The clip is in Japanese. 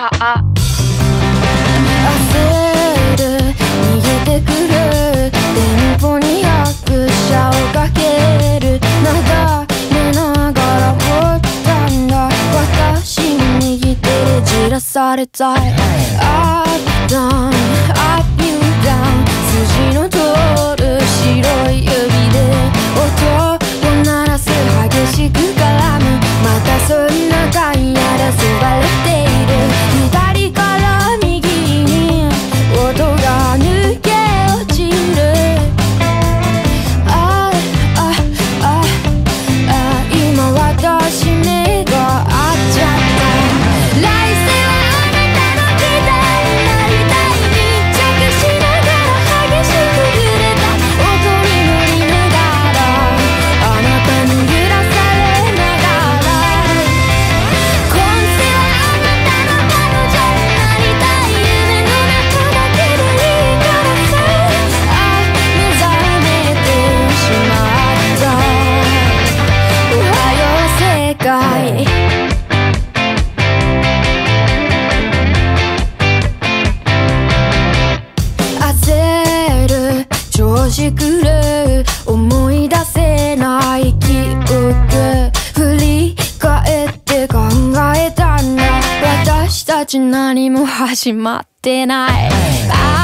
焦る逃げてくる電報に拍車をかける眺めながら放ったんだ私に握ってじらされたい Up down up you down 筋の通る白い指で音を鳴らす激しく絡むまたそんなガイアでそばれて思い出せない記憶振り返って考えたんだ私たち何も始まってない